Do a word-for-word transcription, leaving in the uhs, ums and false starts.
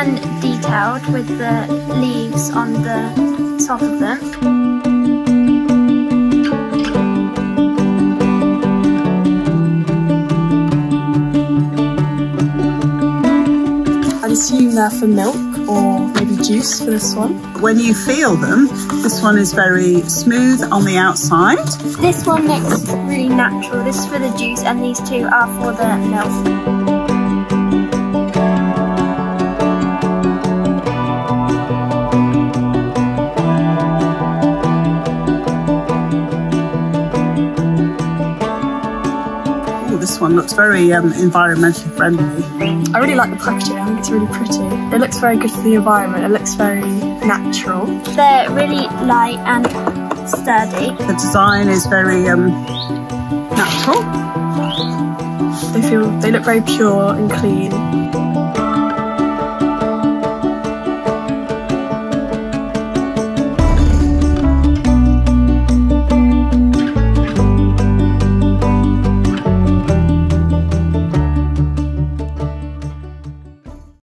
and detailed with the leaves on the top of them. I'd assume they're for milk or maybe juice for this one. When you feel them, this one is very smooth on the outside. This one looks really natural. This is for the juice and these two are for the milk. Oh, this one looks very um, environmentally friendly. I really like the packaging, I think it's really pretty. It looks very good for the environment, it looks very natural. They're really light and sturdy. The design is very um, natural. They feel, they look very pure and clean.